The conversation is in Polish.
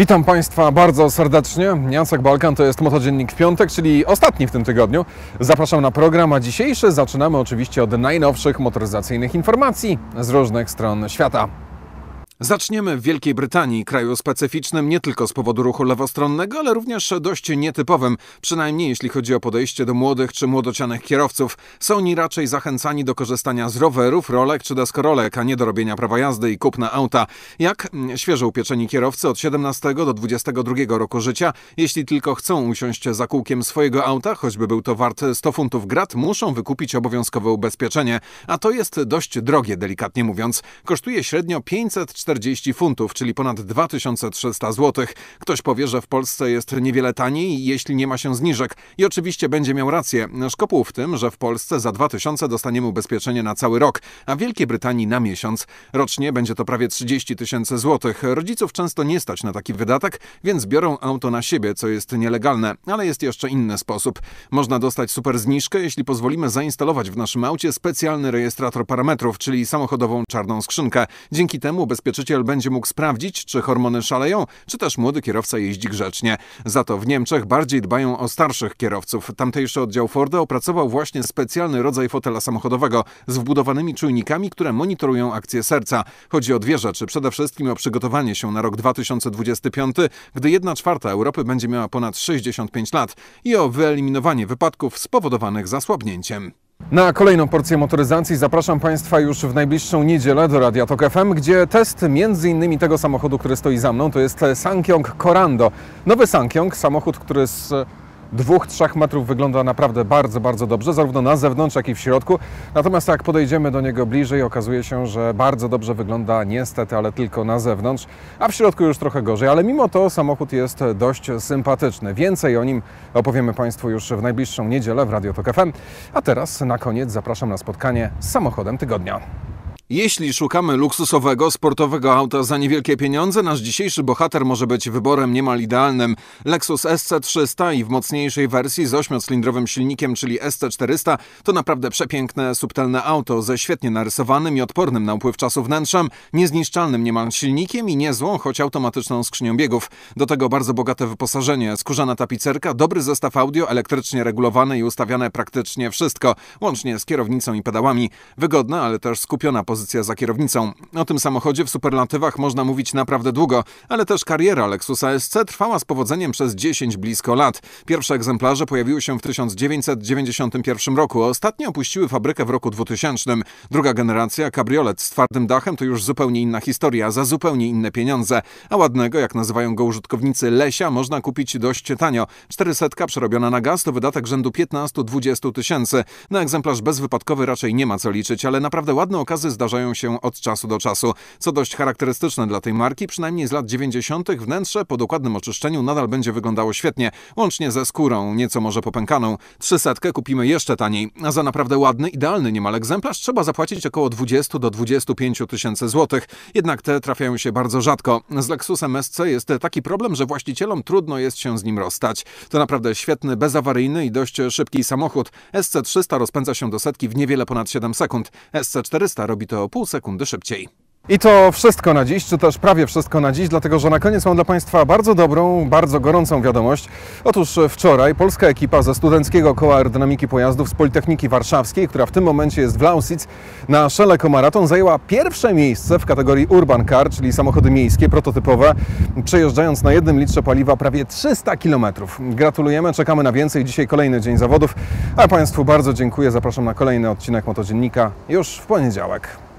Witam Państwa bardzo serdecznie. Jacek Balkan, to jest Motodziennik w piątek, czyli ostatni w tym tygodniu. Zapraszam na program, a dzisiejszy zaczynamy oczywiście od najnowszych motoryzacyjnych informacji z różnych stron świata. Zaczniemy w Wielkiej Brytanii, kraju specyficznym nie tylko z powodu ruchu lewostronnego, ale również dość nietypowym, przynajmniej jeśli chodzi o podejście do młodych czy młodocianych kierowców. Są oni raczej zachęcani do korzystania z rowerów, rolek czy deskorolek, a nie do robienia prawa jazdy i kupna auta. Jak świeżo upieczeni kierowcy od 17 do 22 roku życia, jeśli tylko chcą usiąść za kółkiem swojego auta, choćby był to wart 100 funtów grat, muszą wykupić obowiązkowe ubezpieczenie, a to jest dość drogie, delikatnie mówiąc. Kosztuje średnio 540 funtów, czyli ponad 2300 zł. Ktoś powie, że w Polsce jest niewiele taniej, jeśli nie ma się zniżek. I oczywiście będzie miał rację. Szkopuł w tym, że w Polsce za 2000 dostaniemy ubezpieczenie na cały rok, a w Wielkiej Brytanii na miesiąc. Rocznie będzie to prawie 30 tysięcy złotych. Rodziców często nie stać na taki wydatek, więc biorą auto na siebie, co jest nielegalne. Ale jest jeszcze inny sposób. Można dostać super zniżkę, jeśli pozwolimy zainstalować w naszym aucie specjalny rejestrator parametrów, czyli samochodową czarną skrzynkę. Dzięki temu ubezpieczyciel będzie mógł sprawdzić, czy hormony szaleją, czy też młody kierowca jeździ grzecznie. Za to w Niemczech bardziej dbają o starszych kierowców. Tamtejszy oddział Forda opracował właśnie specjalny rodzaj fotela samochodowego z wbudowanymi czujnikami, które monitorują akcję serca. Chodzi o dwie rzeczy. Przede wszystkim o przygotowanie się na rok 2025, gdy 1/4 Europy będzie miała ponad 65 lat i o wyeliminowanie wypadków spowodowanych zasłabnięciem. Na kolejną porcję motoryzacji zapraszam Państwa już w najbliższą niedzielę do Radia Tok FM, gdzie test m.in. tego samochodu, który stoi za mną, to jest SsangYong Corando. Nowy SsangYong, samochód, który z 2-3 metrów wygląda naprawdę bardzo, bardzo dobrze, zarówno na zewnątrz, jak i w środku. Natomiast jak podejdziemy do niego bliżej, okazuje się, że bardzo dobrze wygląda niestety, ale tylko na zewnątrz, a w środku już trochę gorzej. Ale mimo to samochód jest dość sympatyczny. Więcej o nim opowiemy Państwu już w najbliższą niedzielę w Radio Tok FM. A teraz na koniec zapraszam na spotkanie z samochodem tygodnia. Jeśli szukamy luksusowego, sportowego auta za niewielkie pieniądze, nasz dzisiejszy bohater może być wyborem niemal idealnym. Lexus SC300 i w mocniejszej wersji z 8-cylindrowym silnikiem, czyli SC400, to naprawdę przepiękne, subtelne auto ze świetnie narysowanym i odpornym na upływ czasu wnętrzem, niezniszczalnym niemal silnikiem i niezłą, choć automatyczną skrzynią biegów. Do tego bardzo bogate wyposażenie, skórzana tapicerka, dobry zestaw audio, elektrycznie regulowane i ustawiane praktycznie wszystko, łącznie z kierownicą i pedałami. Wygodna, ale też skupiona pozycja za kierownicą. O tym samochodzie w superlatywach można mówić naprawdę długo, ale też kariera Lexusa SC trwała z powodzeniem przez 10 blisko lat. Pierwsze egzemplarze pojawiły się w 1991 roku, ostatnie opuściły fabrykę w roku 2000. Druga generacja, kabriolet z twardym dachem, to już zupełnie inna historia, za zupełnie inne pieniądze. A ładnego, jak nazywają go użytkownicy, lesia można kupić dość tanio. 400 przerobiona na gaz to wydatek rzędu 15-20 tysięcy. Na egzemplarz bezwypadkowy raczej nie ma co liczyć, ale naprawdę ładne okazy zdarzają się od czasu do czasu. Co dość charakterystyczne dla tej marki, przynajmniej z lat 90. wnętrze po dokładnym oczyszczeniu nadal będzie wyglądało świetnie, łącznie ze skórą, nieco może popękaną. 300 kupimy jeszcze taniej, a za naprawdę ładny, idealny niemal egzemplarz trzeba zapłacić około 20 do 25 tysięcy złotych. Jednak te trafiają się bardzo rzadko. Z Lexusem SC jest taki problem, że właścicielom trudno jest się z nim rozstać. To naprawdę świetny, bezawaryjny i dość szybki samochód. SC300 rozpędza się do setki w niewiele ponad 7 sekund. SC400 robi to pół sekundy szybciej. I to wszystko na dziś, czy też prawie wszystko na dziś, dlatego że na koniec mam dla Państwa bardzo dobrą, bardzo gorącą wiadomość. Otóż wczoraj polska ekipa ze Studenckiego Koła Aerodynamiki Pojazdów z Politechniki Warszawskiej, która w tym momencie jest w Lausitz, na Shell Eco-marathon zajęła pierwsze miejsce w kategorii Urban Car, czyli samochody miejskie, prototypowe, przejeżdżając na 1 litrze paliwa prawie 300 km. Gratulujemy, czekamy na więcej. Dzisiaj kolejny dzień zawodów, a Państwu bardzo dziękuję. Zapraszam na kolejny odcinek Motodziennika już w poniedziałek.